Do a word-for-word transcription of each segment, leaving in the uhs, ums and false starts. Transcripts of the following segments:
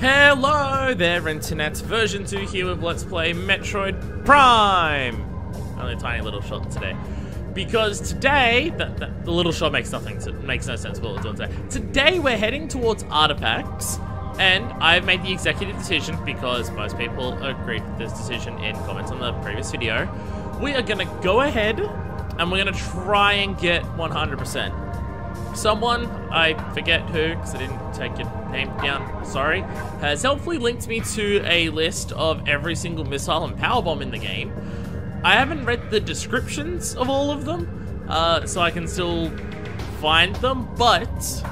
Hello there, Internet. Version two here with Let's Play Metroid Prime. Only a tiny little shot today. Because today, the, the, the little shot makes nothing, to, makes no sense what we're doing today. Today we're heading towards artifacts, and I've made the executive decision, because most people agreed with this decision in comments on the previous video. We are gonna go ahead, and we're gonna try and get one hundred percent. Someone, I forget who, because I didn't take your name down, sorry, has helpfully linked me to a list of every single missile and power bomb in the game. I haven't read the descriptions of all of them, uh, so I can still find them, but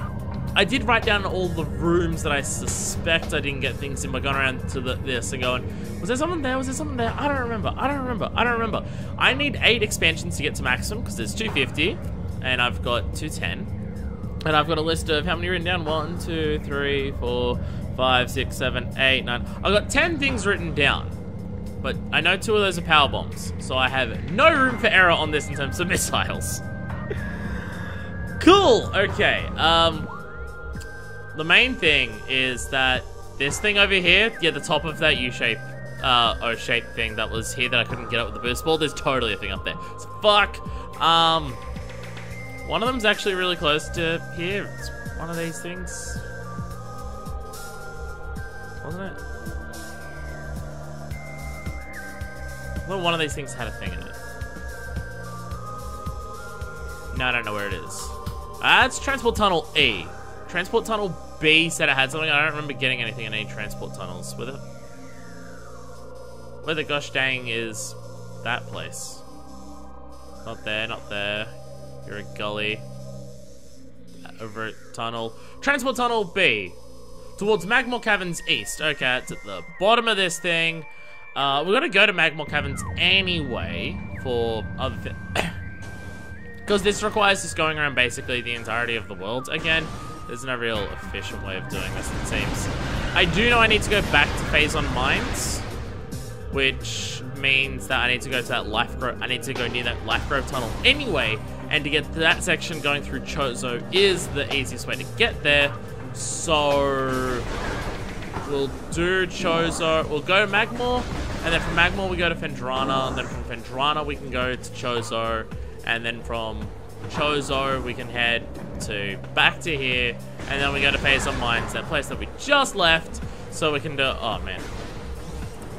I did write down all the rooms that I suspect I didn't get things in by going around to the, this and going, was there someone there, was there someone there, I don't remember, I don't remember, I don't remember. I need eight expansions to get to maximum, because there's two fifty, and I've got two ten. And I've got a list of how many written down? One, two, three, four, five, six, seven, eight, nine. I've got ten things written down. But I know two of those are power bombs. So I have no room for error on this in terms of missiles. Cool! Okay. Um, the main thing is that this thing over here, yeah, the top of that U-shape, uh, O-shaped thing that was here that I couldn't get up with the boost ball, there's totally a thing up there. So fuck. Um... One of them's actually really close to here. It's one of these things. Wasn't it? I thought one of these things had a thing in it. No, I don't know where it is. That's Transport Tunnel E. Transport Tunnel B said it had something. I don't remember getting anything in any transport tunnels with it. Where the gosh dang is that place? Not there, not there. You're a gully. Over tunnel. Transport Tunnel B. Towards Magmoor Caverns East. Okay, it's at the bottom of this thing. Uh, we're gonna go to Magmoor Caverns anyway for other things. Because this requires just going around basically the entirety of the world. Again, there's no real efficient way of doing this, it seems. I do know I need to go back to Phazon Mines, which means that I need to go to that Lifegrove. I need to go near that Lifegrove Tunnel anyway. And to get to that section, going through Chozo is the easiest way to get there. So we'll do Chozo. We'll go to Magmoor, and then from Magmoor we go to Fendrana, and then from Fendrana we can go to Chozo, and then from Chozo we can head to back to here, and then we go to Phazon Mines, that place that we just left, so we can do. Oh man,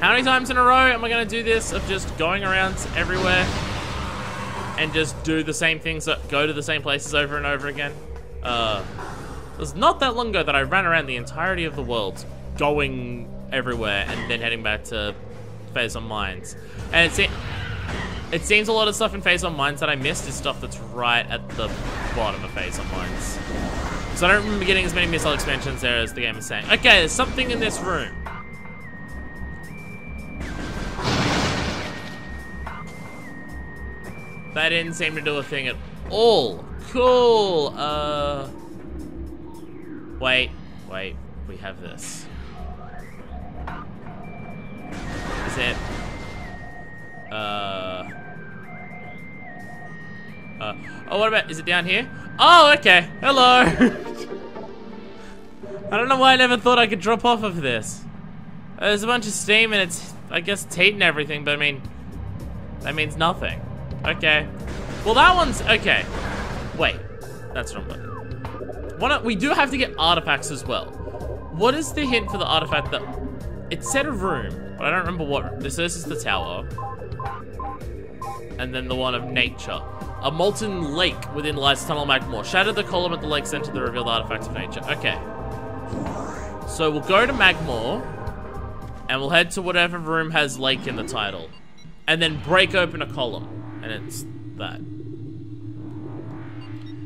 how many times in a row am I going to do this of just going around everywhere? And just do the same things, go to the same places over and over again. Uh, it was not that long ago that I ran around the entirety of the world, going everywhere, and then heading back to Phazon Mines. And it, se it seems a lot of stuff in Phazon Mines that I missed is stuff that's right at the bottom of Phazon Mines. So I don't remember getting as many missile expansions there as the game is saying. Okay, there's something in this room. That didn't seem to do a thing at all. Cool. Uh. Wait, wait. We have this. Is it? Uh. Uh. Oh, what about? Is it down here? Oh, okay. Hello. I don't know why I never thought I could drop off of this. There's a bunch of steam and it's, I guess, it's heating everything, but I mean, that means nothing. Okay. Well, that one's... Okay. Wait. That's wrong one. Why not, we do have to get artifacts as well. What is the hint for the artifact that... It said a room, but I don't remember what... This, this is the tower. And then the one of nature. A molten lake within lies Tunnel Magmoor. Shatter the column at the lake center to reveal the artifacts of nature. Okay. So we'll go to Magmoor. And we'll head to whatever room has lake in the title. And then break open a column. And it's that.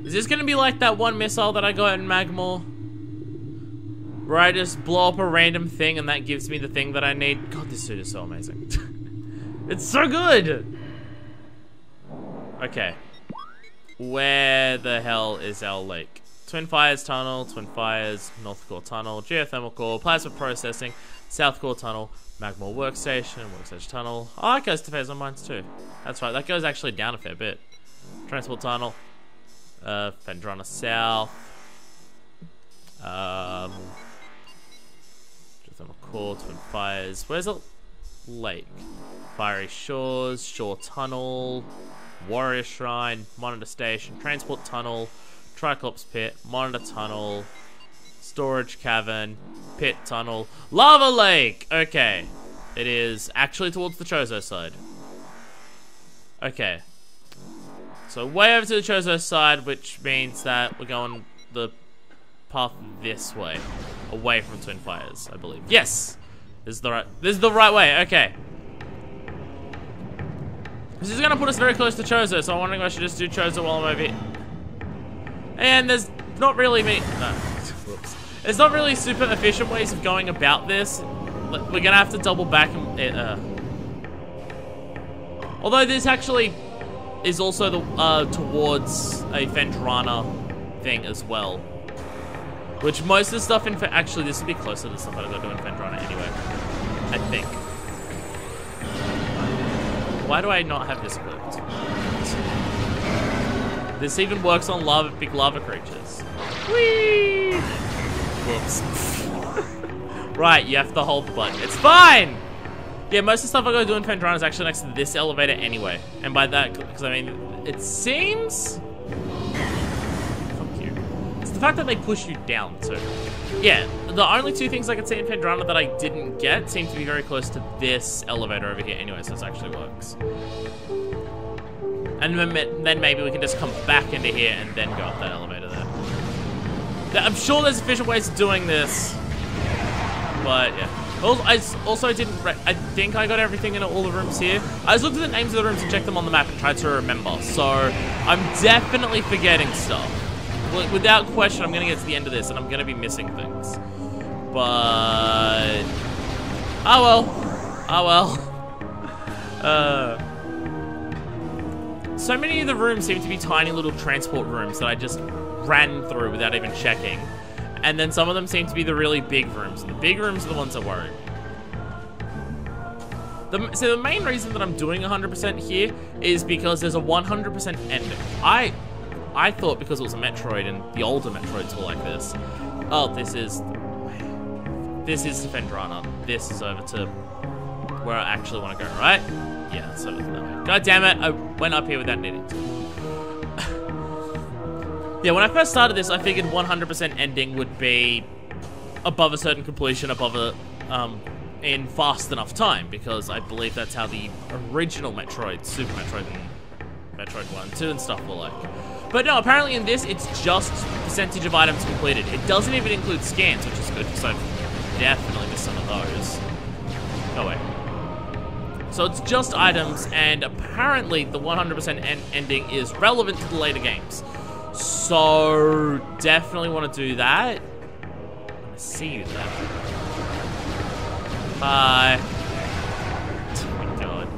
Is this gonna be like that one missile that I got in Magmoor? Where I just blow up a random thing and that gives me the thing that I need? God, this suit is so amazing. It's so good! Okay. Where the hell is our lake? Twin Fires Tunnel, Twin Fires, North Core Tunnel, Geothermal Core, Plasma Processing, South Core Tunnel, Magmoor Workstation, Workstation Tunnel. Oh, that goes to Phazon Mines too. That's right, that goes actually down a fair bit. Transport Tunnel, uh, Fendrana South, um, Core, Twin Fires. Where's the lake? Fiery Shores, Shore Tunnel, Warrior Shrine, Monitor Station, Transport Tunnel, Triclops Pit, Monitor Tunnel, Storage Cavern, Pit Tunnel, Lava Lake! Okay. It is actually towards the Chozo side. Okay. So way over to the Chozo side, which means that we're going the path this way. Away from Twin Fires, I believe. Yes! This is the right this is the right way, okay. This is gonna put us very close to Chozo, so I'm wondering if I should just do Chozo while I'm over here. And there's not really many no. Whoops. There's not really super efficient ways of going about this. We're gonna have to double back and uh, although this actually is also the uh, towards a Fendrana thing as well, which most of the stuff in actually this would be closer to the stuff I gotta do in Fendrana anyway, I think. Why do I not have this equipped? This even works on lava, big lava creatures. Whee! Whoops. Right, you have to hold the button. It's fine! Yeah, most of the stuff I gotta do in Fendrana is actually next to this elevator anyway. And by that, because I mean, it seems... Fuck you. It's the fact that they push you down, too. Yeah, the only two things I could see in Fendrana that I didn't get seem to be very close to this elevator over here anyway, so this actually works. And then maybe we can just come back into here and then go up that elevator there. I'm sure there's efficient ways of doing this. But yeah, also, I also didn't, re I think I got everything in all the rooms here. I just looked at the names of the rooms and checked them on the map and tried to remember. So I'm definitely forgetting stuff. Without question, I'm gonna get to the end of this and I'm gonna be missing things. But, oh well, oh well. Uh, so many of the rooms seem to be tiny little transport rooms that I just ran through without even checking. And then some of them seem to be the really big rooms. The big rooms are the ones that worry. The, so the main reason that I'm doing one hundred percent here is because there's a one hundred percent ending. I I thought because it was a Metroid and the older Metroids were like this. Oh, this is... This is Fendrana. This is over to where I actually want to go, right? Yeah, that's over to that way. God damn it, I went up here without needing to. Yeah, when I first started this, I figured one hundred percent ending would be above a certain completion, above a, um, in fast enough time, because I believe that's how the original Metroid, Super Metroid, and Metroid one, two, and stuff were like. But no, apparently in this, it's just percentage of items completed. It doesn't even include scans, which is good, because I've definitely missed some of those. Oh, wait. So it's just items, and apparently the one hundred percent en- ending is relevant to the later games. So, definitely want to do that. I want to see you there. Bye. Oh my god.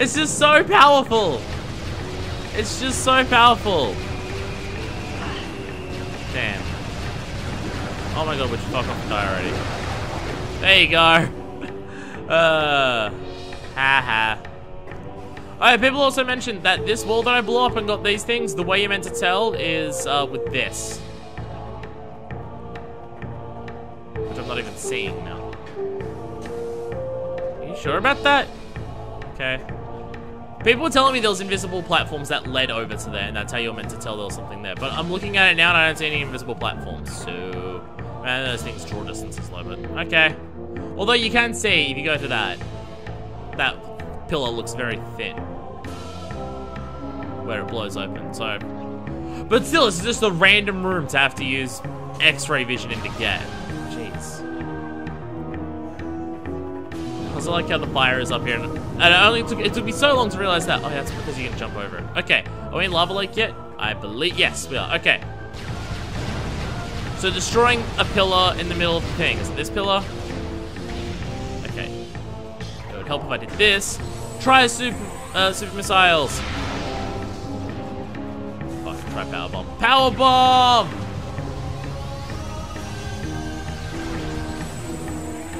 It's just so powerful. It's just so powerful. Damn. Oh my god, would you fuck off and die already? There you go. uh, haha. Alright, people also mentioned that this wall that I blew up and got these things, the way you're meant to tell is uh, with this. Which I'm not even seeing now. Are you sure about that? Okay. People were telling me there was invisible platforms that led over to there, and that's how you're meant to tell there was something there. But I'm looking at it now and I don't see any invisible platforms, so... Man, those things draw distances low, but okay. Although you can see, if you go to that, that... pillar looks very thin where it blows open, so but still it's just a random room to have to use x-ray vision in to get. Jeez. I also like how the fire is up here and it only took it took me so long to realize that. Oh yeah, that's because you can jump over it. Okay, are we in Lava Lake yet? I believe yes we are. Okay, so destroying a pillar in the middle of the thing. Is it this pillar? Help if I did this. Try super uh, super missiles. Fuck, oh, try power bomb. Power bomb.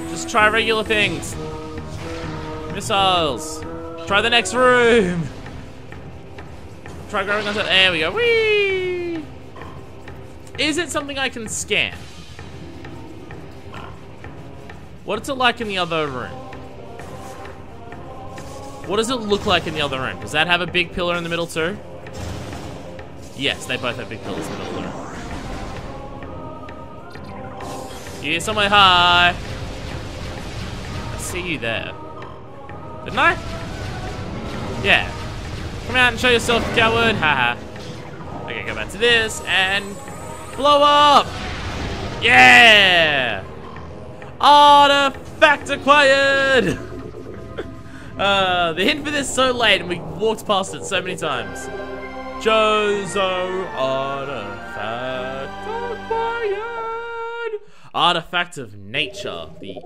Just try regular things. Missiles. Try the next room. Try grabbing onto. There we go. Whee! Is it something I can scan? What's it like in the other room? What does it look like in the other room? Does that have a big pillar in the middle too? Yes, they both have big pillars in the middle of the room. You hear someone? Hi! I see you there. Didn't I? Yeah. Come out and show yourself, coward. Haha. Okay, go back to this and blow up! Yeah! Artifact acquired! uh, the hint for this is so late and we walked past it so many times. Chozo Artifact acquired! Artifact of Nature, the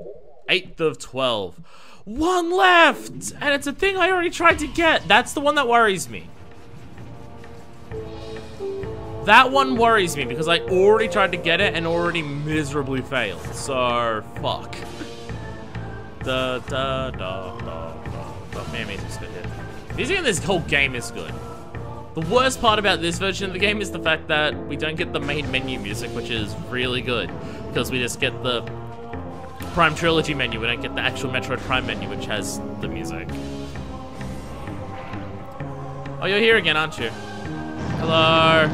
eighth of twelve. One left! And it's a thing I already tried to get. That's the one that worries me. That one worries me because I already tried to get it and already miserably failed. So, fuck. Da da da da da. Man, music's good here. Music in this whole game is good. The worst part about this version of the game is the fact that we don't get the main menu music, which is really good. Because we just get the Prime Trilogy menu, we don't get the actual Metroid Prime menu, which has the music. Oh, you're here again, aren't you? Hello.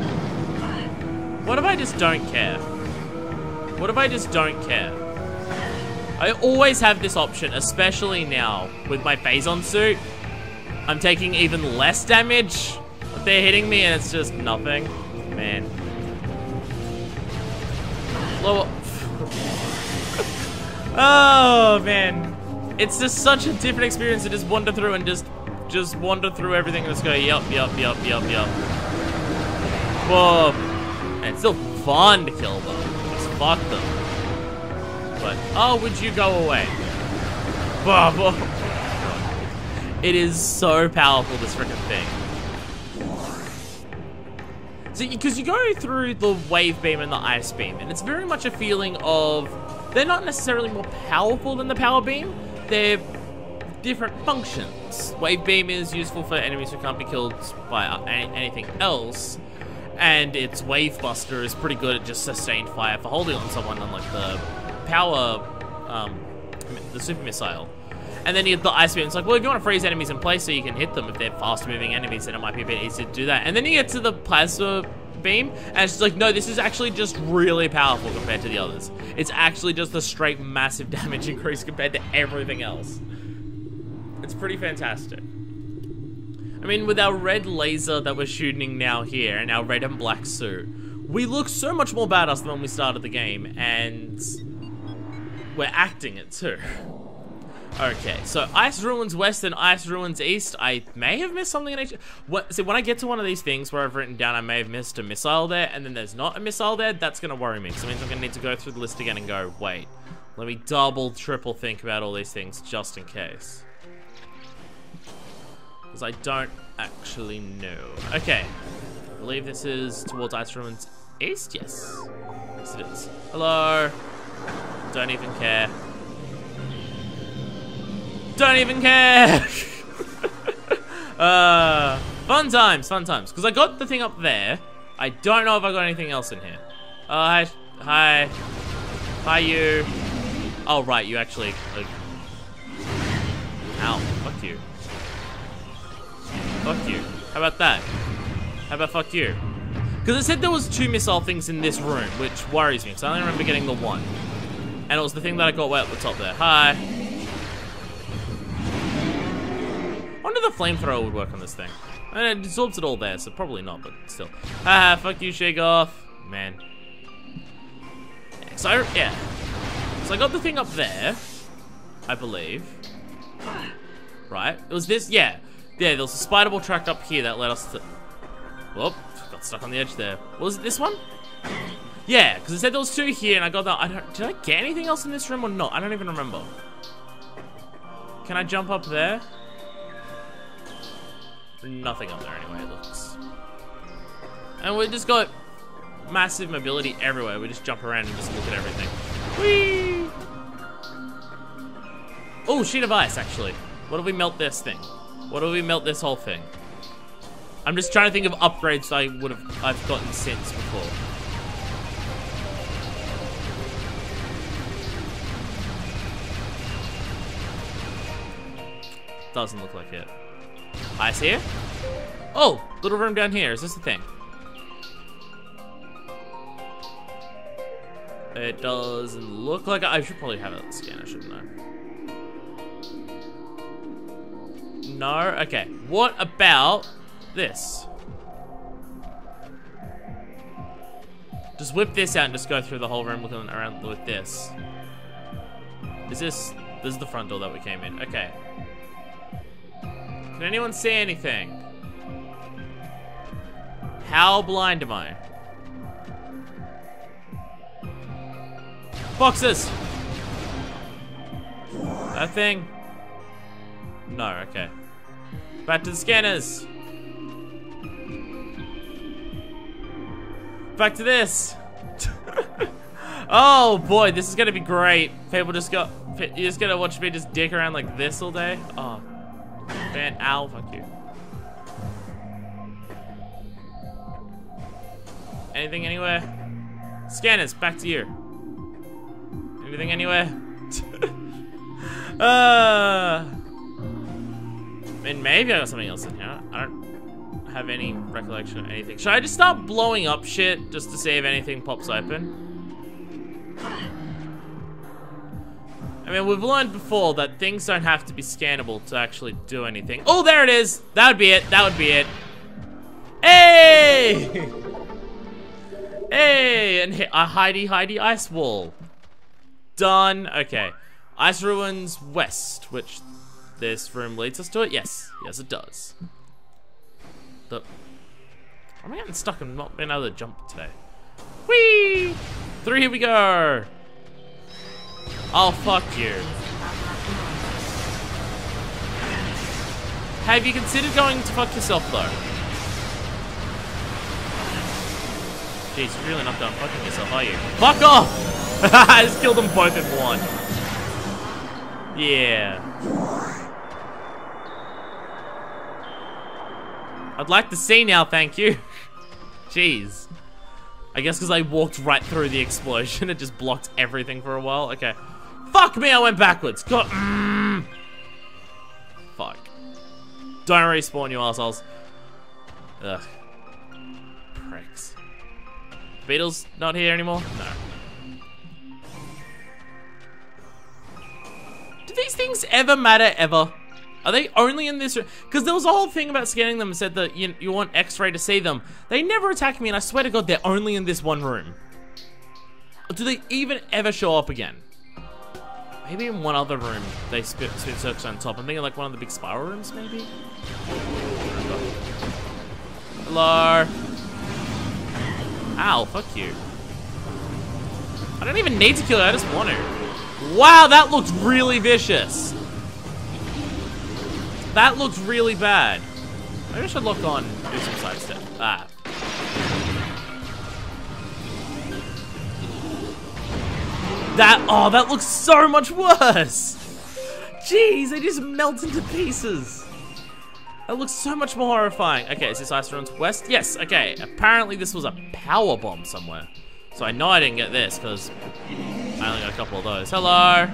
What if I just don't care? What if I just don't care? I always have this option, especially now with my Phazon suit. I'm taking even less damage. But they're hitting me and it's just nothing. Man. Oh man. It's just such a different experience to just wander through and just just wander through everything and just go yup, yup, yup, yup, yup. Whoa. And it's still fun to kill them. Just fuck them. But, oh, would you go away? It is so powerful, this freaking thing. So, because you go through the wave beam and the ice beam, and it's very much a feeling of, they're not necessarily more powerful than the power beam, they're different functions. Wave beam is useful for enemies who can't be killed by anything else. And its wave buster is pretty good at just sustained fire for holding on someone, unlike the power, um, the super missile. And then you get the ice beam. It's like, well, if you want to freeze enemies in place so you can hit them if they're fast moving enemies, then it might be a bit easier to do that. And then you get to the plasma beam, and it's just like, no, this is actually just really powerful compared to the others. It's actually just a straight massive damage increase compared to everything else. It's pretty fantastic. I mean, with our red laser that we're shooting now here, and our red and black suit, we look so much more badass than when we started the game, and we're acting it too. Okay, so Ice Ruins West and Ice Ruins East, I may have missed something in each. What, see, when I get to one of these things where I've written down I may have missed a missile there, and then there's not a missile there, that's gonna worry me, because it means I'm gonna need to go through the list again and go, wait, let me double, triple think about all these things, just in case. Because I don't actually know. Okay. I believe this is towards Ice Ruins East? Yes. Yes, it is. Hello. Don't even care. Don't even care! uh, fun times, fun times. Because I got the thing up there. I don't know if I got anything else in here. Uh, hi. Hi. Hi, you. Oh, right. You actually. Like... Ow. Fuck you. Fuck you. How about that? How about fuck you? Because it said there was two missile things in this room, which worries me, because I only remember getting the one. And it was the thing that I got way up the top there. Hi. I wonder if the flamethrower would work on this thing. I mean, it absorbs it all there, so probably not, but still. Haha, fuck you, Shagoth. Man. So, I, yeah. So I got the thing up there, I believe. Right? It was this, yeah. Yeah, there was a spider ball track up here that led us to... Whoop, got stuck on the edge there. Was it this one? Yeah, because it said there was two here and I got that... I don't... Did I get anything else in this room or not? I don't even remember. Can I jump up there? Nothing up there anyway, it looks. And we just got massive mobility everywhere. We just jump around and just look at everything. Whee! Oh, sheet of ice, actually. What if we melt this thing? What do we melt this whole thing? I'm just trying to think of upgrades I would have I've gotten since before. Doesn't look like it. Ice here? Oh, little room down here. Is this the thing? It doesn't look like it. I should probably have it scanned, shouldn't I? No? Okay. What about this? Just whip this out and just go through the whole room looking around with this. Is this... This is the front door that we came in. Okay. Can anyone see anything? How blind am I? Boxes! That thing? No, okay. Back to the scanners! Back to this! Oh boy, this is gonna be great. People just go. You're just gonna watch me just dick around like this all day? Oh. Man, ow, fuck you. Anything anywhere? Scanners, back to you. Anything anywhere? uh, I mean, maybe I got something else in here. I don't have any recollection of anything. Should I just start blowing up shit just to see if anything pops open? I mean, we've learned before that things don't have to be scannable to actually do anything. Oh, there it is! That would be it. That would be it. Hey! Hey! And hit a hidey hidey ice wall. Done. Okay. Ice Ruins West, which this room leads us to it. Yes. Yes, it does. The... I'm getting stuck and not being able to jump today. Whee! Three, here we go! Oh, fuck you. Have you considered going to fuck yourself, though? Jeez, you're really not done fucking yourself, are you? Fuck off! I just killed them both in one. Yeah. I'd like to see now, thank you. Jeez. I guess because I walked right through the explosion, it just blocked everything for a while. Okay. Fuck me, I went backwards. God. Mm. Fuck. Don't respawn, you assholes. Ugh. Pricks. Beetle's not here anymore? No. Do these things ever matter, ever? Are they only in this room? Because there was a whole thing about scanning them and said that you, you want X-ray to see them. They never attack me, and I swear to God, they're only in this one room. Or do they even ever show up again? Maybe in one other room they spit circles on top. I'm thinking like one of the big spiral rooms, maybe? Hello? Ow, fuck you. I don't even need to kill it, I just want to. Wow, that looked really vicious. That looks really bad. Maybe I should lock on and do some sidestep. Ah. That, oh, that looks so much worse. Jeez, they just melt into pieces. That looks so much more horrifying. Okay, is this Ice Ruins West? Yes, okay. Apparently this was a power bomb somewhere. So I know I didn't get this because I only got a couple of those. Hello.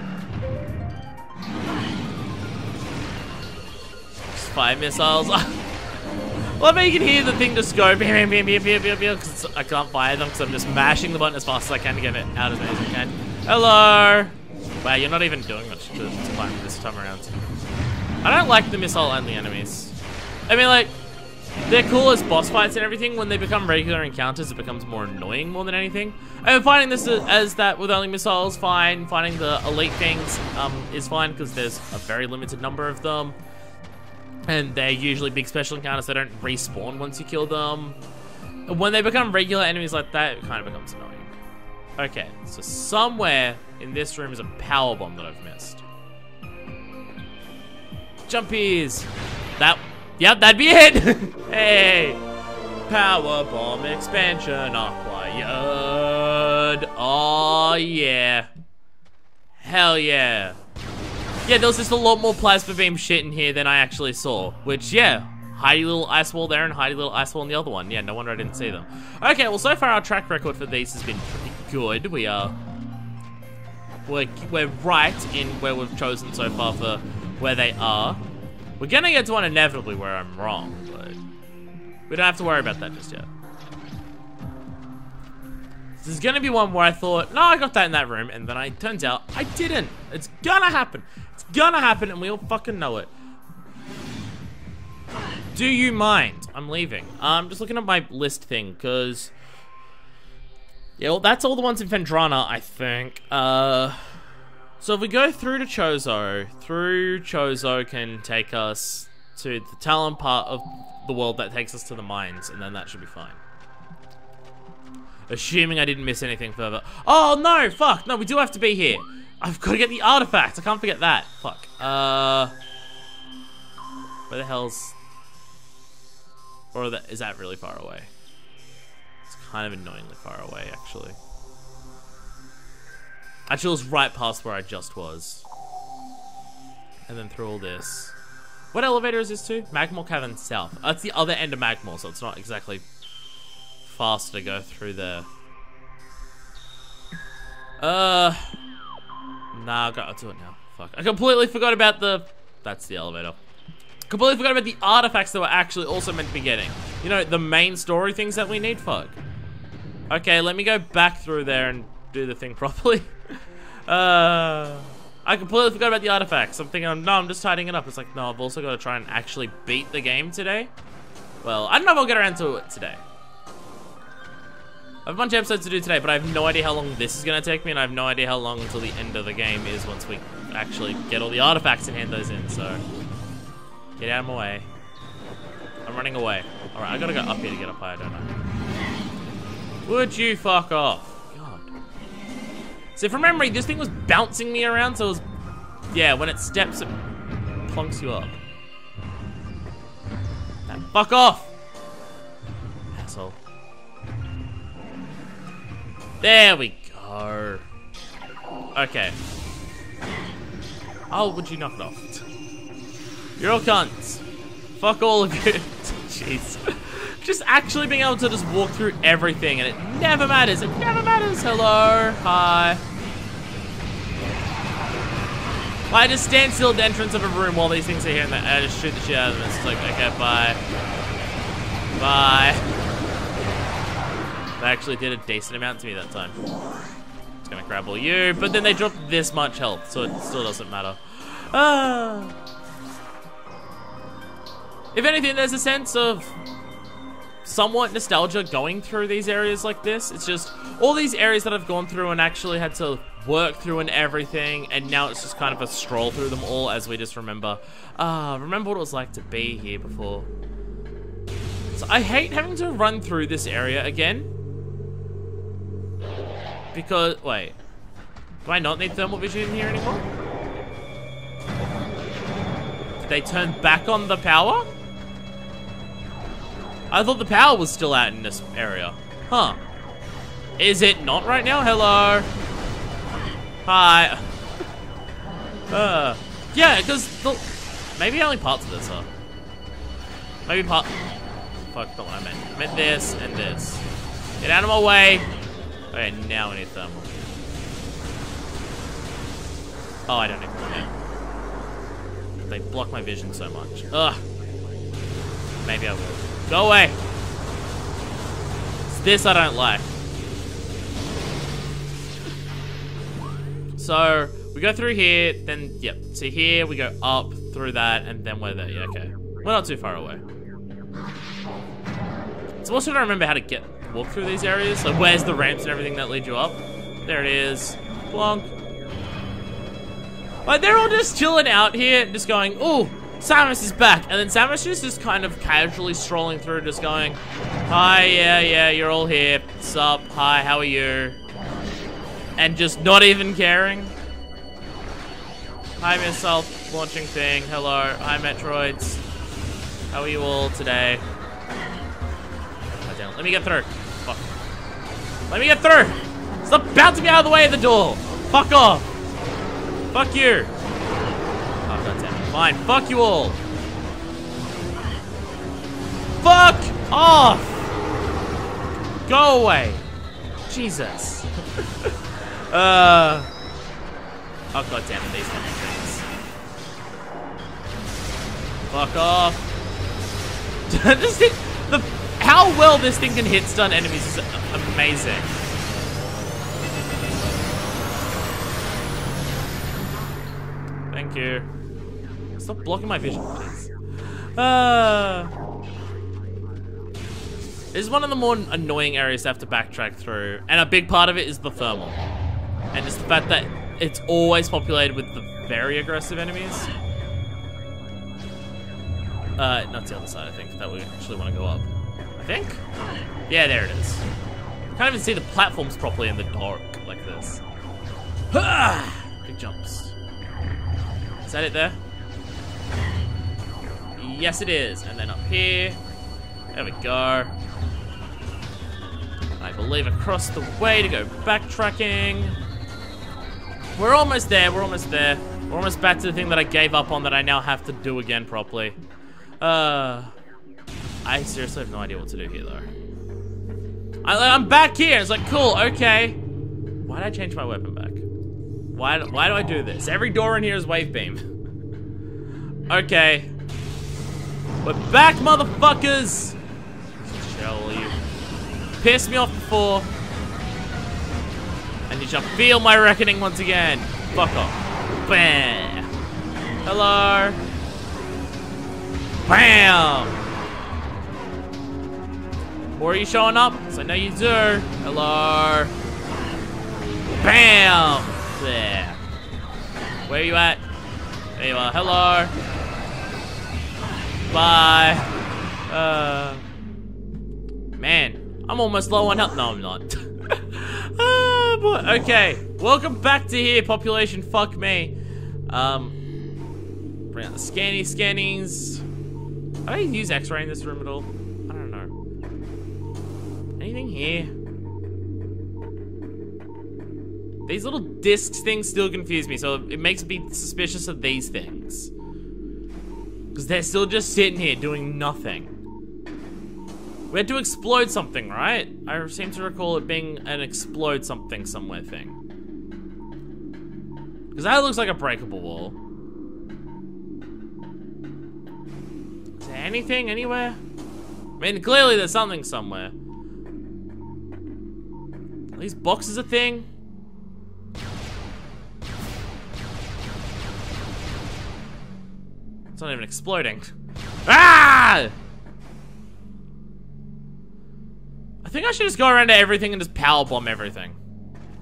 Fire missiles. Love how you can hear the thing just go bam, bam, bam, bam, bam, bam, because I can't fire them because I'm just mashing the button as fast as I can to get it out as many as I can. Hello! Wow, you're not even doing much to, to fire this time around. I don't like the missile and the enemies. I mean, like, they're cool as boss fights and everything. When they become regular encounters, it becomes more annoying more than anything. I'm finding this as, as that with only missiles, fine. Finding the elite things um, is fine because there's a very limited number of them. And they're usually big special encounters, they don't respawn once you kill them. When they become regular enemies like that, it kind of becomes annoying. Okay, so somewhere in this room is a power bomb that I've missed. Jumpies! That, yep, that'd be it! Hey! Power bomb expansion acquired! Oh yeah! Hell yeah! Yeah, there was just a lot more plasma beam shit in here than I actually saw. Which, yeah, hidey little ice wall there and hidey little ice wall in the other one. Yeah, no wonder I didn't see them. Okay, well, so far our track record for these has been pretty good. We are... We're, we're right in where we've chosen so far for where they are. We're gonna get to one inevitably where I'm wrong, but we don't have to worry about that just yet. There's gonna be one where I thought, no, I got that in that room, and then I turns out I didn't. It's gonna happen. It's gonna happen, and we all fucking know it. Do you mind? I'm leaving. I'm um, just looking at my list thing, because... yeah, well, that's all the ones in Fendrana, I think. Uh, so if we go through to Chozo, through Chozo can take us to the Talon part of the world that takes us to the mines, and then that should be fine. Assuming I didn't miss anything further. Oh, no, fuck. No, we do have to be here. I've got to get the artifact. I can't forget that. Fuck. Uh, where the hell's... or that, is that really far away? It's kind of annoyingly far away, actually. Actually, it was right past where I just was. And then through all this. What elevator is this to? Magmoor Cavern South. That's the other end of Magmoor, so it's not exactly... faster to go through there. Uh, nah, I'll do it now. Fuck, I completely forgot about the. That's the elevator. Completely forgot about the artifacts that we're actually also meant to be getting. You know, the main story things that we need. Fuck. Okay, let me go back through there and do the thing properly. uh, I completely forgot about the artifacts. I'm thinking, no, I'm just tidying it up. It's like, no, I've also got to try and actually beat the game today. Well, I don't know if I'll get around to it today. I have a bunch of episodes to do today, but I have no idea how long this is going to take me, and I have no idea how long until the end of the game is once we actually get all the artifacts and hand those in, so... get out of my way. I'm running away. Alright, I gotta go up here to get up higher, don't I? Would you fuck off? God. So from memory, this thing was bouncing me around, so it was... yeah, when it steps, it plunks you up. Now, fuck off! Asshole. There we go. Okay. Oh, would you knock it off? You're all cunts. Fuck all of you. Jeez. Just actually being able to just walk through everything and it never matters. It never matters. Hello. Hi. Well, I just stand still at the entrance of a room while these things are here and I just shoot the shit out of them. It's like, okay, bye. Bye. They actually did a decent amount to me that time. It's gonna grab all you, but then they dropped this much health, so it still doesn't matter. Ah. If anything, there's a sense of somewhat nostalgia going through these areas like this. It's just all these areas that I've gone through and actually had to work through and everything, and now it's just kind of a stroll through them all as we just remember. Ah, remember what it was like to be here before. So I hate having to run through this area again. Because, wait, do I not need thermal vision in here anymore? Did they turn back on the power? I thought the power was still out in this area. Huh. Is it not right now? Hello. Hi. Uh, yeah, because maybe only parts of this are. Maybe part... fuck, not what I meant. I meant this and this. Get out of my way. Okay, now we need thermal. Oh, I don't even know. They block my vision so much. Ugh. Maybe I will. Go away! It's this I don't like. So, we go through here, then, yep. So here, we go up through that, and then we're there. Yeah, okay. We're not too far away. So also don't remember how to get... walk through these areas, so where's the ramps and everything that lead you up? There it is. Plonk. Like, they're all just chilling out here, just going, ooh, Samus is back. And then Samus is just kind of casually strolling through, just going, hi, yeah, yeah, you're all here. What's up? Hi, how are you? And just not even caring. Hi, Miss Self, launching thing. Hello. Hi, Metroids. How are you all today? Let me get through. Fuck. Let me get through. Stop bouncing me out of the way of the door. Fuck off. Fuck you. Oh, God damn it. Fine. Fuck you all. Fuck off. Go away. Jesus. uh. Oh, God damn it. These fucking things. Fuck off. This thing, the, how well this thing can hit stun enemies is amazing. Thank you. Stop blocking my vision, please. Uh, this is one of the more annoying areas to have to backtrack through. And a big part of it is the thermal. And just the fact that it's always populated with the very aggressive enemies. Uh, not the other side, I think, that we actually want to go up. I think? Yeah, there it is. I can't even see the platforms properly in the dark like this. Big jumps. Is that it there? Yes, it is. And then up here. There we go. I believe across the way to go backtracking. We're almost there. We're almost there. We're almost back to the thing that I gave up on that I now have to do again properly. Uh, I seriously have no idea what to do here, though. I, I'm back here. It's like, cool, okay. Why did I change my weapon back? Why, why do I do this? Every door in here is wave beam. Okay. We're back, motherfuckers! Shall you? Pissed me off before. And you shall feel my reckoning once again. Fuck off. Bam! Hello! Bam! Or are you showing up? Because I know you do. Hello! Bam! There. Where are you at? There you are. Hello! Bye. Uh, man, I'm almost low on health. No, I'm not. Ah, boy. Okay, welcome back to here, population. Fuck me. Um, bring out the scanny scannies. I don't use X-ray in this room at all. I don't know. Anything here? These little discs things still confuse me, so it makes me suspicious of these things. Because they're still just sitting here doing nothing. We had to explode something, right? I seem to recall it being an explode something somewhere thing. Because that looks like a breakable wall. Is there anything anywhere? I mean, clearly there's something somewhere. Are these boxes a thing? It's not even exploding. Ah! I think I should just go around to everything and just power bomb everything.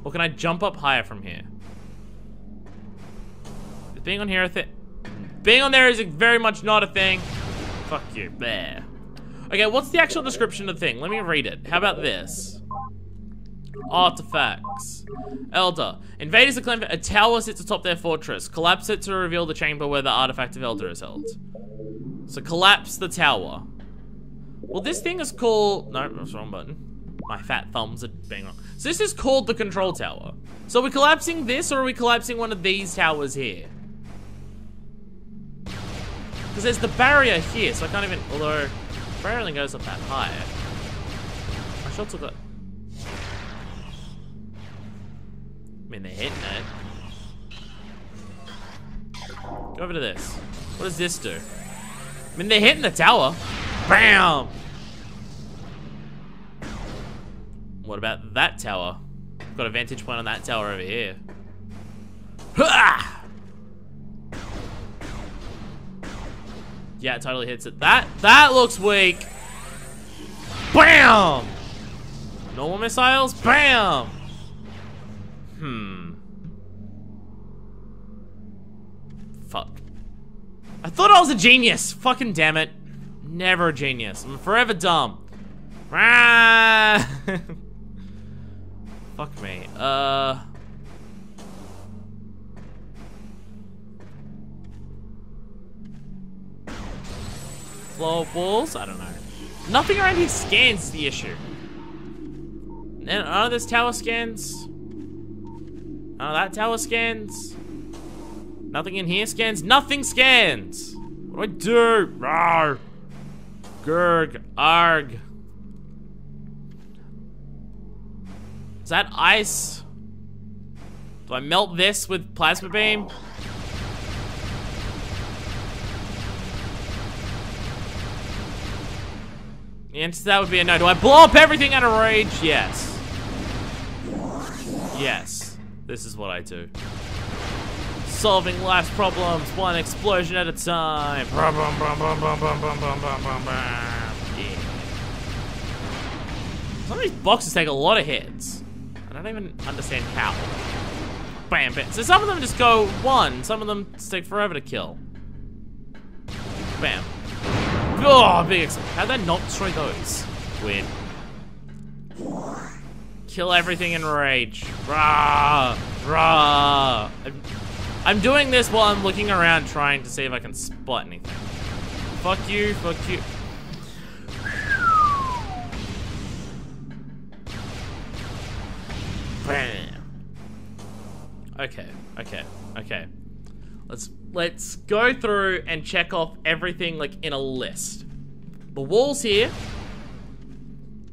Or can I jump up higher from here? Is being on here a thing? Being on there is very much not a thing. Fuck you, there. Okay, what's the actual description of the thing? Let me read it. How about this? Artifacts. Elder. Invaders are claimed. A tower sits atop their fortress. Collapse it to reveal the chamber where the artifact of Elder is held. So collapse the tower. Well, this thing is called... No, that's the wrong button. My fat thumbs are being wrong. So this is called the control tower. So are we collapsing this, or are we collapsing one of these towers here? Because there's the barrier here, so I can't even... Although, the barrier only goes up that high. I should have got... I mean, they're hitting it. Go over to this. What does this do? I mean, they're hitting the tower. Bam! What about that tower? Got a vantage point on that tower over here. Ha! Yeah, it totally hits it. That, that looks weak. Bam! Normal missiles? Bam! Hmm. Fuck. I thought I was a genius. Fucking damn it. Never a genius. I'm forever dumb. Fuck me. Uh. Floor walls? I don't know. Nothing around here scans the issue. And none of this tower scans. Oh, that tower scans. Nothing in here scans. Nothing scans. What do I do? Rawr. Gurg. Arg. Is that ice? Do I melt this with plasma beam? The answer to that would be a no. Do I blow up everything out of rage? Yes. Yes. This is what I do. Solving life's problems one explosion at a time. Yeah. Some of these boxes take a lot of hits. I don't even understand how. Bam, bam. So some of them just go one. Some of them take forever to kill. Bam. Oh, big explosion. How'd that not destroy those? Weird. Kill everything in rage. Rah, rah. I'm doing this while I'm looking around trying to see if I can spot anything. Fuck you, fuck you. Bam. Okay, okay, okay. Let's let's go through and check off everything like in a list. The walls here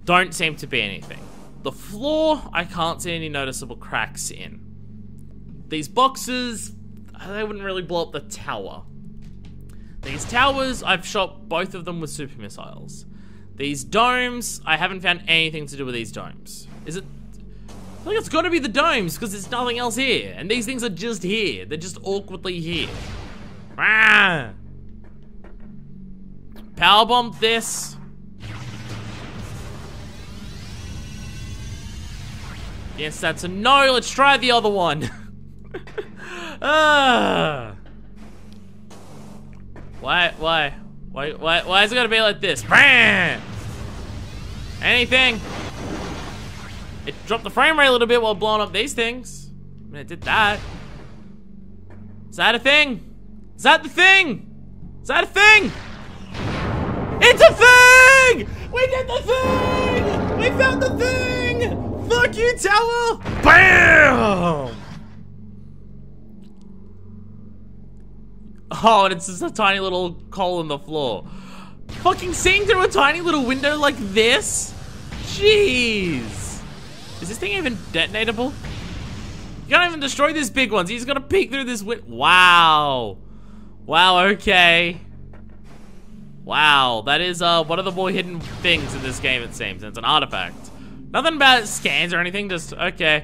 don't seem to be anything. The floor, I can't see any noticeable cracks in. These boxes, they wouldn't really blow up the tower. These towers, I've shot both of them with super missiles. These domes, I haven't found anything to do with these domes. Is it? I think it's gotta be the domes, because there's nothing else here. And these things are just here. They're just awkwardly here. Rah! Powerbomb this. Yes, that's a no. Let's try the other one. Ah. Why, why, why, why, why is it gonna be like this? Bam! Anything? It dropped the frame rate a little bit while blowing up these things. I mean, it did that. Is that a thing? Is that the thing? Is that a thing? It's a thing! We did the thing! We found the thing! Fuck you, tower! Bam! Oh, and it's just a tiny little hole in the floor. Fucking seeing through a tiny little window like this? Jeez. Is this thing even detonatable? You can't even destroy this big one. So he's gonna peek through this window. Wow. Wow, okay. Wow, that is uh, one of the more hidden things in this game, it seems. It's an artifact. Nothing about it scans or anything, just, okay.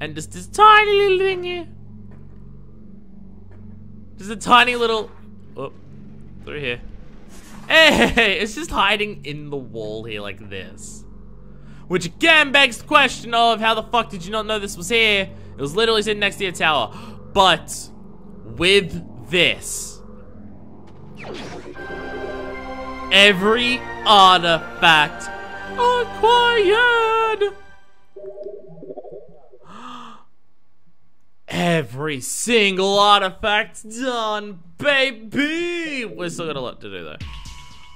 And just this tiny little thing here. There's a tiny little, oh, through here. Hey, it's just hiding in the wall here like this. Which again begs the question of how the fuck did you not know this was here? It was literally sitting next to your tower. But with this, every artifact acquired. Every single artifact's done, baby! We're still got a lot to do, though.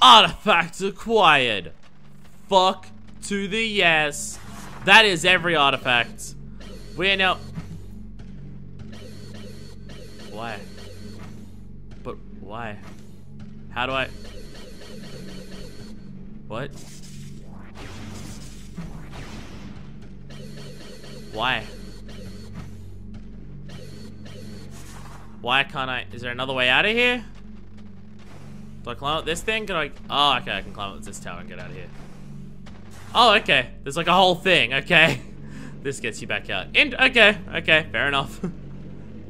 Artifacts acquired. Fuck to the yes. That is every artifact. We are now... Why? But why? How do I... What? Why? Why can't I? Is there another way out of here? Do I climb up this thing? Can I? Oh, okay, I can climb up this tower and get out of here. Oh, okay. There's like a whole thing. Okay, this gets you back out. And okay, okay, fair enough.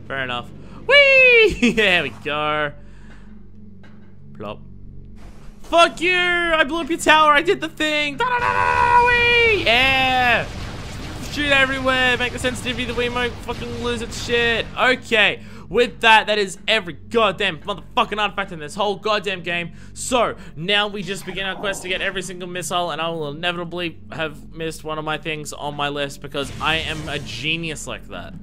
Fair enough. Whee! There we go. Plop. Fuck you! I blew up your tower. I did the thing. Da da da da! Whee! Yeah! Shoot everywhere. Make the sensitivity of the Wiimote fucking lose its shit. Okay. With that, that is every goddamn motherfucking artifact in this whole goddamn game. So, now we just begin our quest to get every single missile, and I will inevitably have missed one of my things on my list because I am a genius like that.